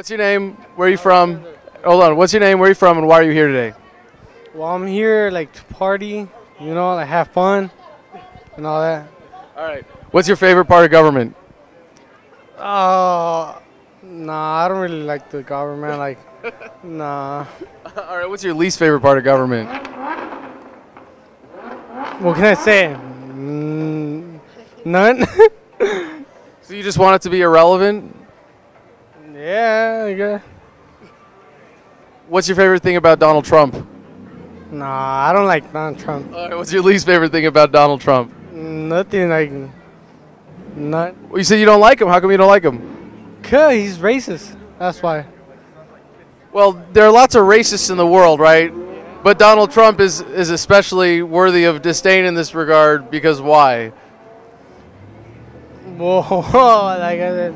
What's your name? Where are you from? Hold on. What's your name? Where are you from? And why are you here today? Well, I'm here like to party, you know, like have fun and all that. All right. What's your favorite part of government? Nah, I don't really like the government. Like, nah. All right. What's your least favorite part of government? What can I say? None. So you just want it to be irrelevant? Yeah, I guess. What's your favorite thing about Donald Trump? Nah, I don't like Donald Trump. All right, what's your least favorite thing about Donald Trump? Nothing, like, not. Well, you said you don't like him. How come you don't like him? 'Cause he's racist. That's why. Well, there are lots of racists in the world, right? But Donald Trump is especially worthy of disdain in this regard, because why? Whoa, like I said,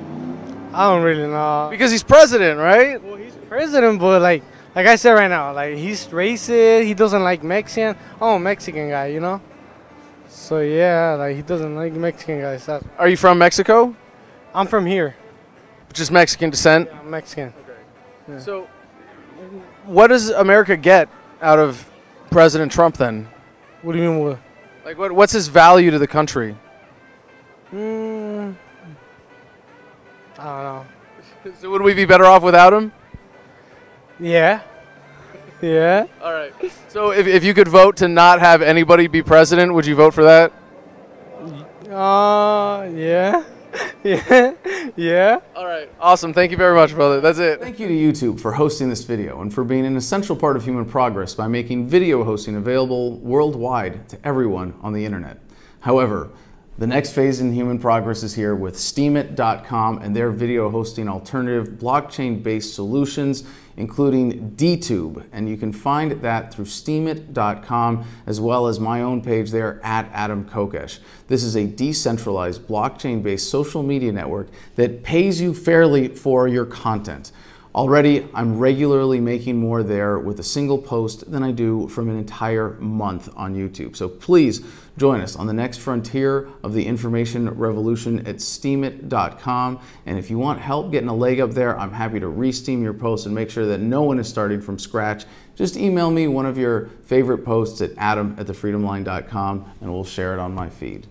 I don't really know. Because he's president, right? Well, he's president, but like I said right now, like he's racist. He doesn't like Mexican. I'm a Mexican guy, you know. So yeah, like he doesn't like Mexican guys. That's Are you from Mexico? I'm from here. Just Mexican descent. Yeah, I'm Mexican. Okay. Yeah. So, what does America get out of President Trump then? What do you mean? What? Like what's his value to the country? I don't know. So would we be better off without him? Yeah. Yeah. All right. So if you could vote to not have anybody be president, would you vote for that? Yeah. Yeah. Yeah. All right. Awesome. Thank you very much, brother. That's it. Thank you to YouTube for hosting this video and for being an essential part of human progress by making video hosting available worldwide to everyone on the internet. However, the next phase in human progress is here with Steemit.com and their video hosting alternative blockchain-based solutions, including DTube. And you can find that through Steemit.com, as well as my own page there at Adam Kokesh. This is a decentralized blockchain-based social media network that pays you fairly for your content. Already, I'm regularly making more there with a single post than I do from an entire month on YouTube. So please join us on the next frontier of the information revolution at Steemit.com. And if you want help getting a leg up there, I'm happy to re-steam your posts and make sure that no one is starting from scratch. Just email me one of your favorite posts at adam@thefreedomline.com and we'll share it on my feed.